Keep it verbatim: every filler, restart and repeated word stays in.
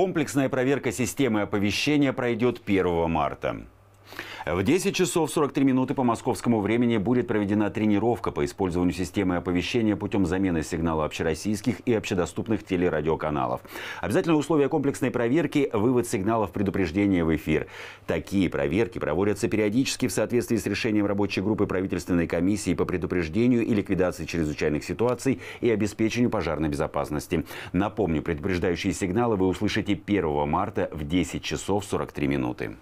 Комплексная проверка системы оповещения пройдет первого марта. В десять часов сорок три минуты по московскому времени будет проведена тренировка по использованию системы оповещения путем замены сигнала общероссийских и общедоступных телерадиоканалов. Обязательное условие комплексной проверки – вывод сигналов предупреждения в эфир. Такие проверки проводятся периодически в соответствии с решением рабочей группы правительственной комиссии по предупреждению и ликвидации чрезвычайных ситуаций и обеспечению пожарной безопасности. Напомню, предупреждающие сигналы вы услышите первого марта в десять часов сорок три минуты.